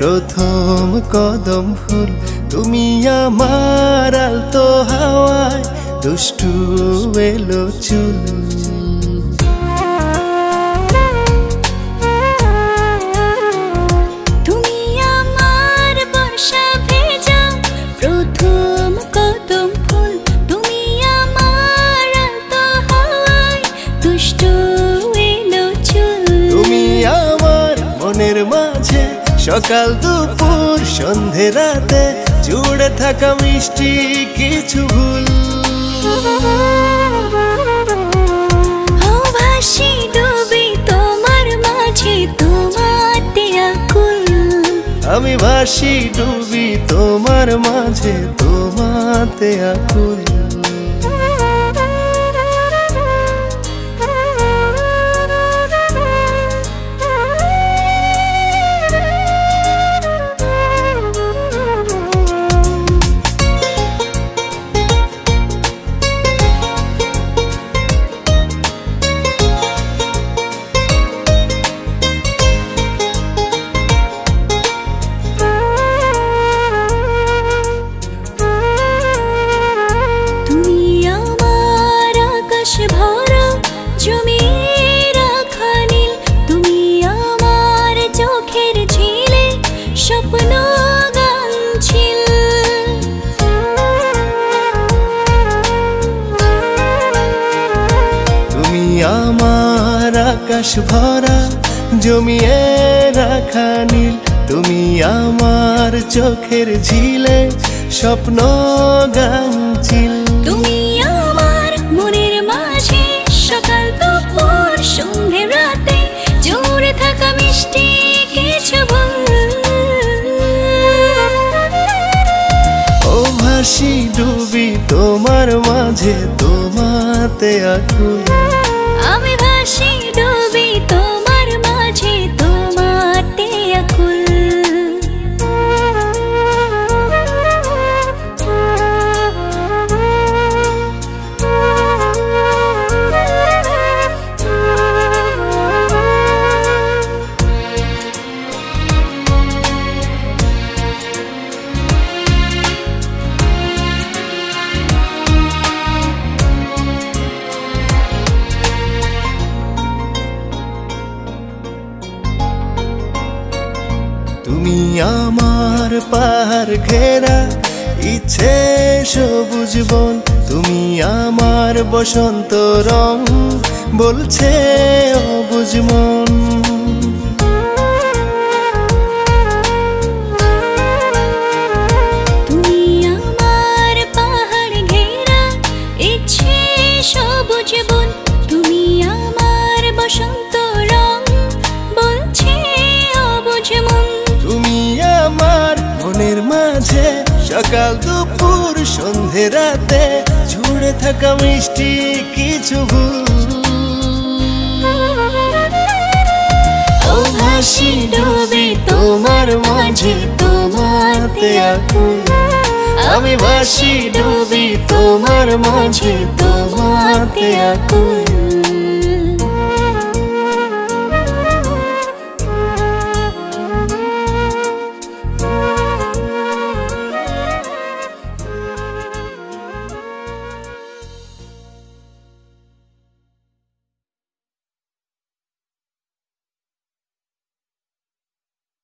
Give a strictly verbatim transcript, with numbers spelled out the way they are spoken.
প্রথম কদম ফুল তুমি আমার আলতো হাওয়ায় দুষ্টু এলো চুল। তুমি আমার বর্ষা ভেজা প্রথম কদম ফুল তুমি আমার আলতো হাওয়ায় দুষ্টু এলো চুল। তুমি আমার মনের মাঝে সকাল দুপুর সন্ধে রাতে জুড়ে থাকা মিষ্টি কিছু ভুল। ও ভাসি ডুবি তোমার মাঝে তোমাতে আকুল। আমি ভাসি ডুবি তোমার মাঝে তোমাতে আকুল। তুমি আমার আকাশ ভরা জমিয়ে রাখা নীল তুমি আমার চোখের ঝিলে স্বপ্ন গান ঝিল। তুমি আমার মনের মাঝে সকাল দুপুর সন্ধে রাতে জুড়ে থাকা মিষ্টি কিছু ভাসি ডুবি তোমার মাঝে তোমাতে আকুল। আমি ভাসি ডুবি তোমার মাঝে তোমাতে আকুল। তুমি আমার পাহাড় ঘেরা ইচ্ছে সবুজ বন তুমি আমার বসন্ত রং বলছে অবুঝ মন। তুমি আমার পাহাড় ঘেরা ইচ্ছে সবুজ বন তুমি আমার বসন্ত রং বলছে অবুঝ মন। সকাল দুপুর সন্ধে রাতে ঝুড়ে থাকা মিষ্টি কিছু ভুল। ও ভাসি ডুবি তোমার মাঝে তোমাতে আকুল। আমি ভাসি ডুবি তোমার মাঝে তোমাতে আকুল।